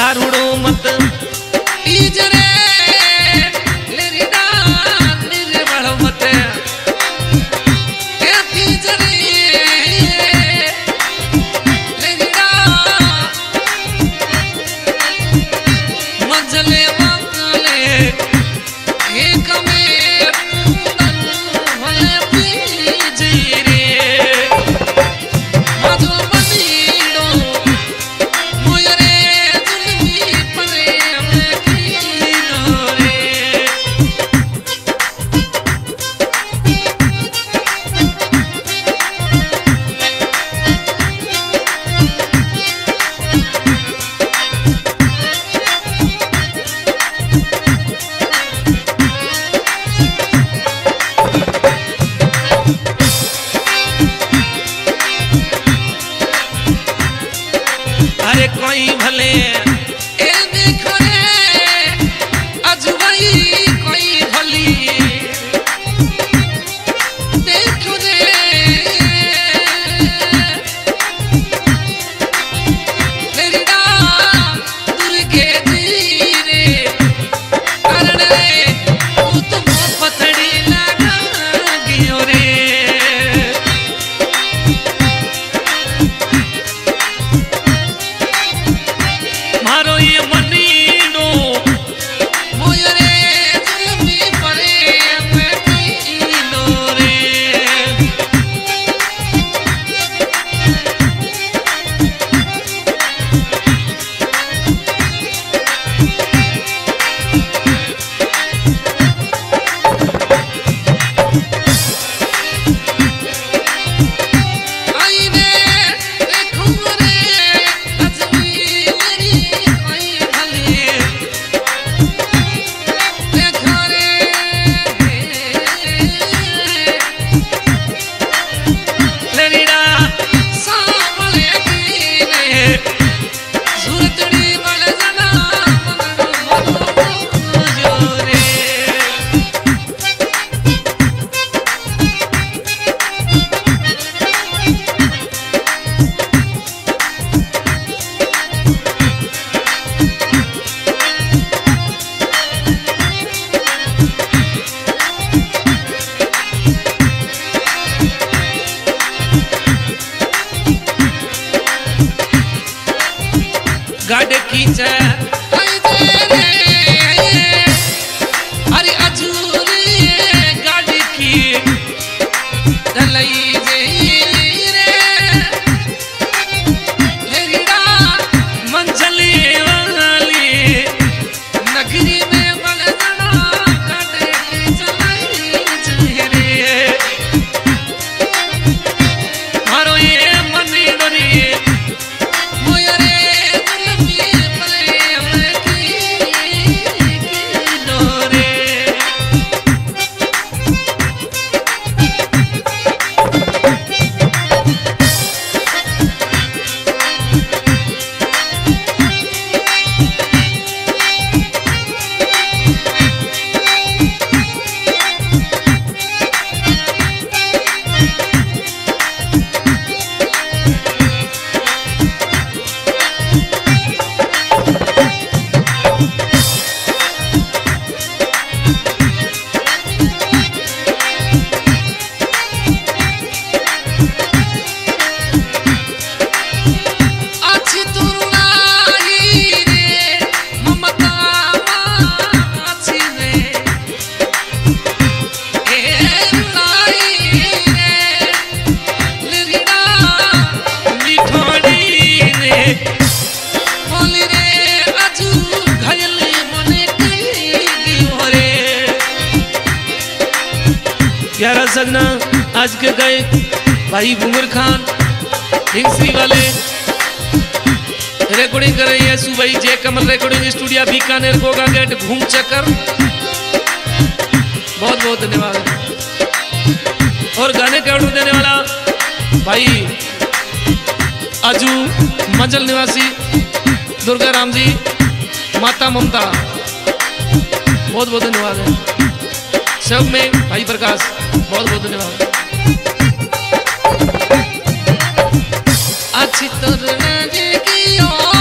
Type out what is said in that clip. धारूड़ो मत टीचरे आज के गए भाई भूमर खान हिंसी वाले रिकॉर्डिंग कर रही है सुबह J Kamal recording studio Bikaner Goga gate घूम चक्कर बहुत बहुत धन्यवाद। और गाने का ऑर्डर देने वाला भाई अजू मंजल निवासी दुर्गा राम जी माता ममता बहुत बहुत धन्यवाद है। सब में भाई प्रकाश बहुत बहुत धन्यवाद। अच्छी तरह